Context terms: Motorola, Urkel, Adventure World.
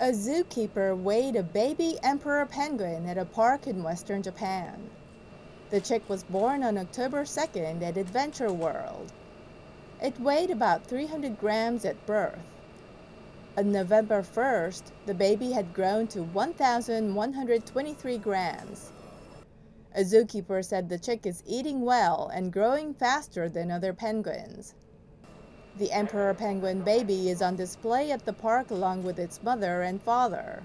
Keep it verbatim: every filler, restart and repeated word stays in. A zookeeper weighed a baby emperor penguin at a park in western Japan. The chick was born on October second at Adventure World. It weighed about three hundred grams at birth. On November first, the baby had grown to one thousand one hundred twenty-three grams. A zookeeper said the chick is eating well and growing faster than other penguins. The emperor penguin baby is on display at the park along with its mother and father.